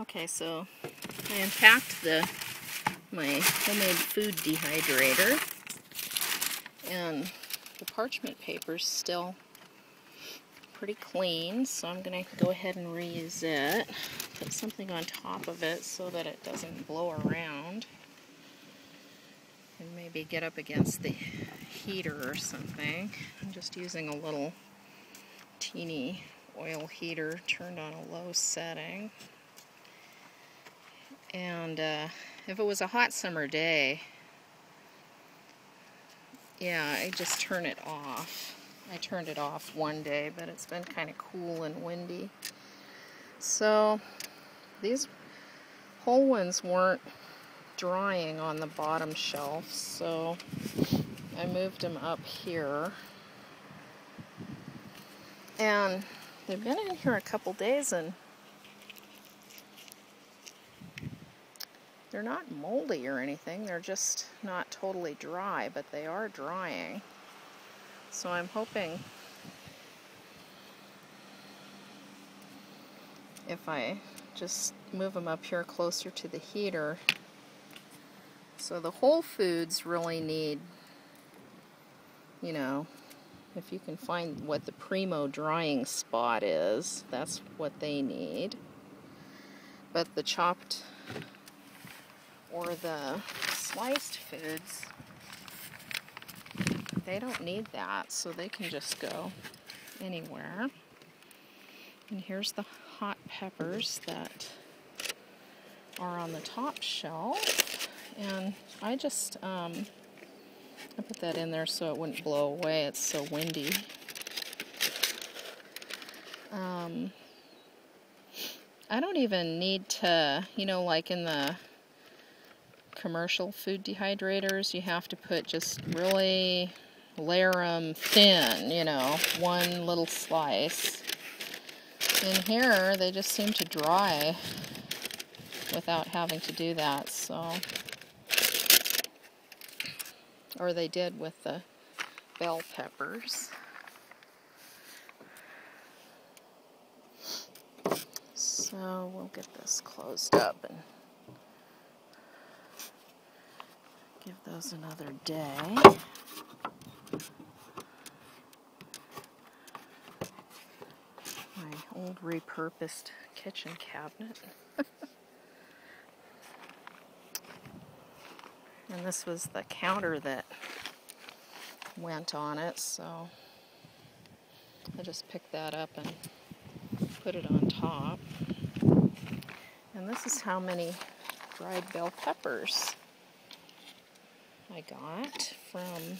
Okay, so I unpacked my homemade food dehydrator, and the parchment paper's still pretty clean, so I'm going to go ahead and reuse it. Put something on top of it so that it doesn't blow around, and maybe get up against the heater or something. I'm just using a little teeny oil heater turned on a low setting. And if it was a hot summer day, yeah, I just turn it off. I turned it off one day, but it's been kind of cool and windy. So these whole ones weren't drying on the bottom shelf, so I moved them up here. And they've been in here a couple days, and they're not moldy or anything, they're just not totally dry, but they are drying. So I'm hoping if I just move them up here closer to the heater. So the whole foods really need, you know, if you can find what the primo drying spot is, that's what they need. But the chopped or the sliced foods, they don't need that, so they can just go anywhere. And here's the hot peppers that are on the top shelf, and I just I put that in there so it wouldn't blow away. It's so windy. I don't even need to, you know, like in the commercial food dehydrators, you have to put just really layer them thin, you know, one little slice. In here, they just seem to dry without having to do that, so. Or they did with the bell peppers. So we'll get this closed up and give those another day. My old repurposed kitchen cabinet. And this was the counter that went on it, so I just picked that up and put it on top. And this is how many dried bell peppers I got from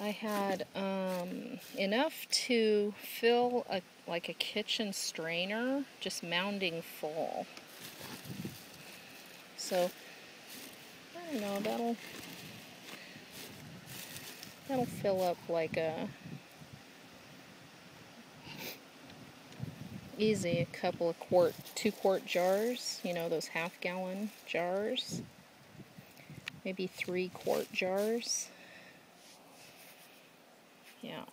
I had enough to fill like a kitchen strainer, just mounding full. So I don't know, that'll fill up like a easy a couple of two quart jars, you know, those half-gallon jars, maybe 3-quart jars. Yeah.